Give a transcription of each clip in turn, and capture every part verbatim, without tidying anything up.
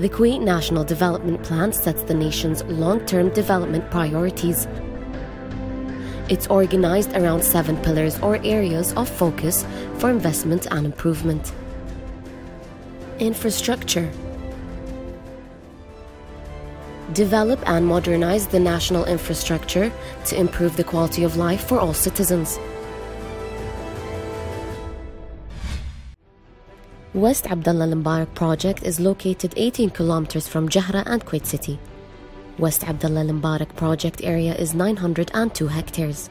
The Kuwait National Development Plan sets the nation's long-term development priorities. It's organized around seven pillars or areas of focus for investment and improvement. Infrastructure. Develop and modernize the national infrastructure to improve the quality of life for all citizens. West Abdullah Al Mubarak project is located eighteen kilometers from Jahra and Kuwait City. West Abdullah Al Mubarak project area is nine hundred and two hectares.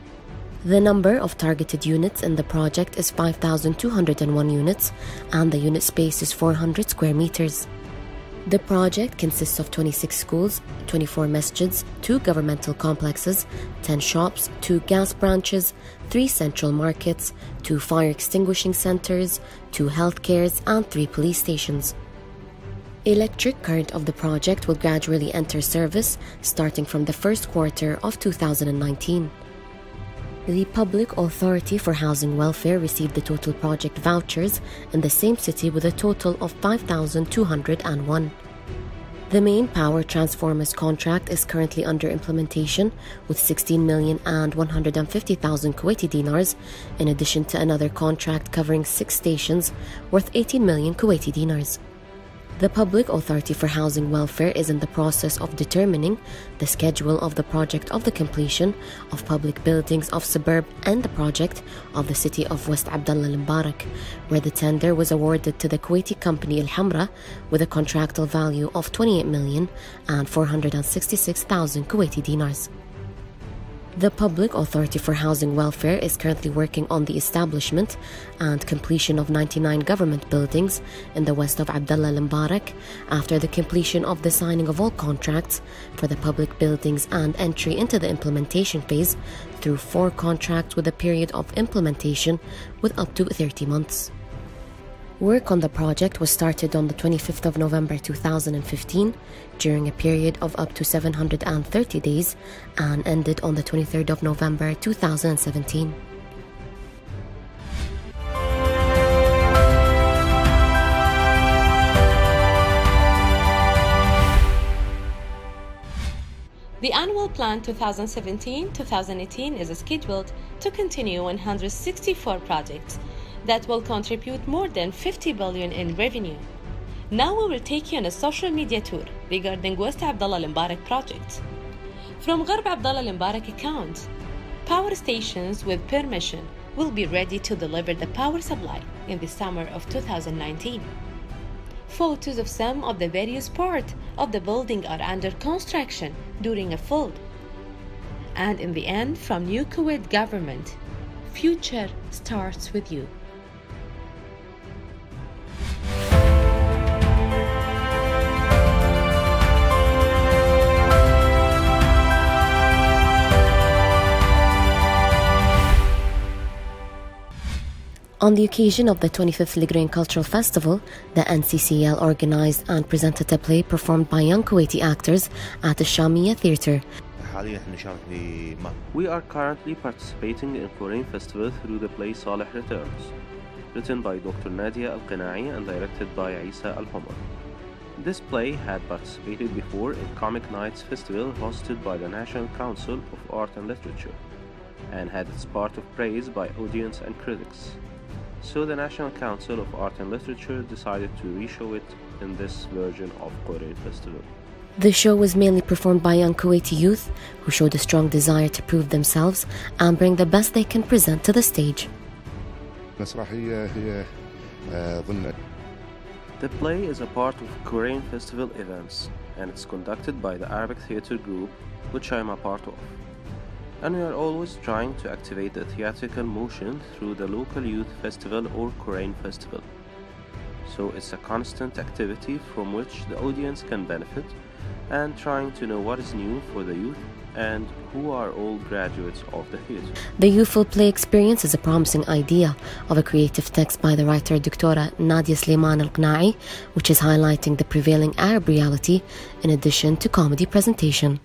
The number of targeted units in the project is five thousand two hundred and one units and the unit space is four hundred square meters. The project consists of twenty-six schools, twenty-four masjids, two governmental complexes, ten shops, two gas branches, three central markets, two fire extinguishing centers, two healthcares and three police stations. Electric current of the project will gradually enter service starting from the first quarter of two thousand nineteen. The Public Authority for Housing Welfare received the total project vouchers in the same city with a total of five thousand two hundred and one. The main power transformers contract is currently under implementation with sixteen million and one hundred fifty thousand Kuwaiti dinars, in addition to another contract covering six stations worth eighteen million Kuwaiti dinars. The Public Authority for Housing Welfare is in the process of determining the schedule of the project of the completion of public buildings of Suburb and the project of the city of West Abdullah Al Mubarak, where the tender was awarded to the Kuwaiti company Al-Hamra with a contractual value of twenty-eight million and four hundred sixty-six thousand Kuwaiti dinars. The Public Authority for Housing Welfare is currently working on the establishment and completion of ninety-nine government buildings in the west of Abdullah Al Mubarak after the completion of the signing of all contracts for the public buildings and entry into the implementation phase through four contracts with a period of implementation with up to thirty months. Work on the project was started on the twenty-fifth of November two thousand fifteen during a period of up to seven hundred thirty days and ended on the twenty-third of November two thousand seventeen. The annual plan twenty seventeen to twenty eighteen is scheduled to continue one hundred sixty-four projects. That will contribute more than fifty billion in revenue. Now we will take you on a social media tour regarding West Abdullah Al Mubarak project. From Gharb Abdullah Al Mubarak account, power stations with permission will be ready to deliver the power supply in the summer of two thousand nineteen. Photos of some of the various parts of the building are under construction during a flood. And in the end, from New Kuwait government, future starts with you. On the occasion of the twenty-fifth Ligraine Cultural Festival, the N C C L organized and presented a play performed by young Kuwaiti actors at the Shamiya Theater. We are currently participating in Qurain festival through the play Saleh Returns, written by Doctor Nadia Al-Qna'i and directed by Isa Al-Homar. This play had participated before in Comic Nights Festival hosted by the National Council of Art and Literature, and had its part of praise by audience and critics. So the National Council of Art and Literature decided to re-show it in this version of Qurain festival. The show was mainly performed by young Kuwaiti youth who showed a strong desire to prove themselves and bring the best they can present to the stage. The play is a part of Qurain festival events and it's conducted by the Arabic theatre group, which I am a part of. And we are always trying to activate the theatrical motion through the local youth festival or Qurain festival. So it's a constant activity from which the audience can benefit and trying to know what is new for the youth and who are all graduates of the theatre. The youthful play experience is a promising idea of a creative text by the writer Doctora Nadia Al-Qna'i, which is highlighting the prevailing Arab reality in addition to comedy presentation.